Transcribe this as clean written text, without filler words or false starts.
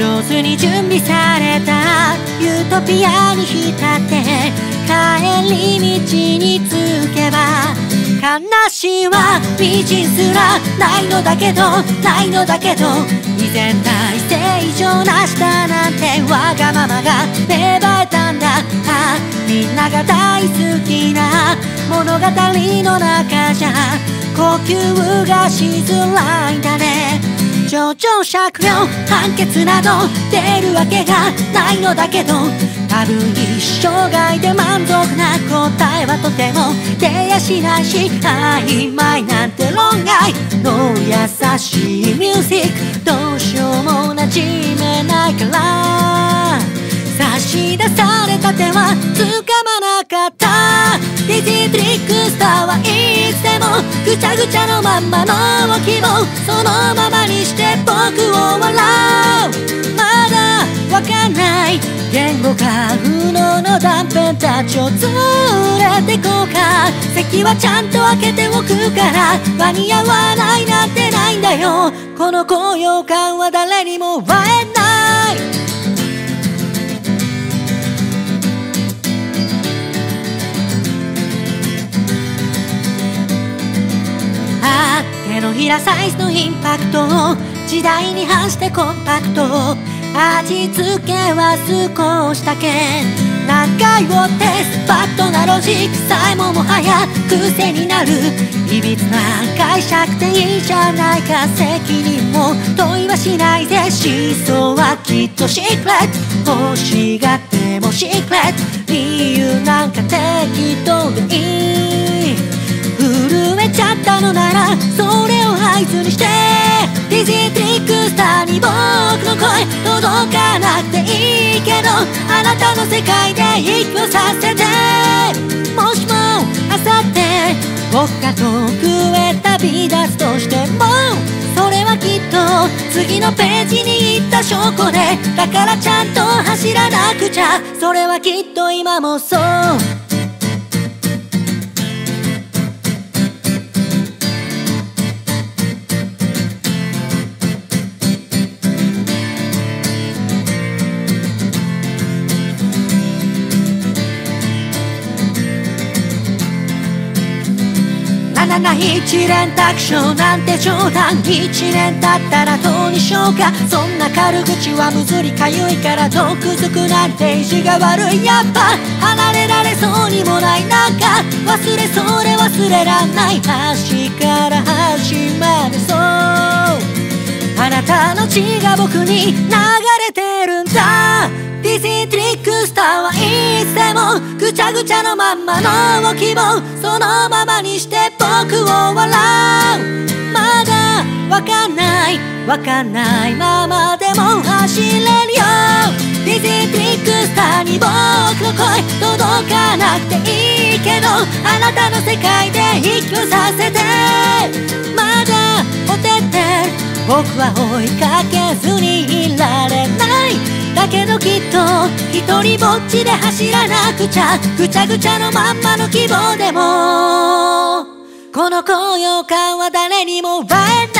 上手に準備されたユートピアに浸って帰り道に着けば悲しいは道すらないのだけどないのだけど依然体制異常なしだなんてわがままが芽生えたんだ。あ、みんなが大好きな物語の中じゃ呼吸がしづらいんだね。情状酌量判決など出るわけがないのだけど多分一生涯で満足な答えはとても出やしないし曖昧なんて論外の優しいミュージックどうしようもなじめないから差し出された手はつかまなかった。 Dizzy Trickster はいつでもぐちゃぐちゃのまんまの希望そのままにして僕を笑う。まだわかんない言語化不能の断片たちを連れてこうか。席はちゃんと開けておくから間に合わないなんてないんだよ。この高揚感は誰にも奪えない。ああ、手のひらサイズのインパクト時代に反してコンパクト味付けは少しだけ何回をテスパッとなロジックさえももはや癖になるいびつな解釈でいいじゃないか。責任も問いはしないで思想はきっとシークレット欲しがってもシークレット理由なんか適当でいい。震えちゃったのならそれを合図にして Dizzy Trickster に僕の声届かなくていいけどあなたの世界で息をさせてもしもあさって僕が遠くへ旅立つとしてもそれはきっと次のページに行った証拠でだからちゃんと走らなくちゃそれはきっと今もそう。一連卓上なんて冗談一年経ったらどうにしようか。そんな軽口はむずりかゆいから毒づくなんて意地が悪い。やっぱ離れられそうにもないなんか忘れそうで忘れらんない端から端までそうあなたの血が僕に流れてるんだ。 Dizzy Trickster はいつでもぐちゃぐちゃのまんまの希望そのままにして僕を笑う。まだわかんないままでも走れるよ。 Dizzy Trickster に僕の声届かなくていいけどあなたの世界で息をさせてまだおてって僕は追いかけずにいられないだけどきっと一人ぼっちで走らなくちゃぐちゃぐちゃのまんまの希望でもこの高揚感は誰にも奪えない。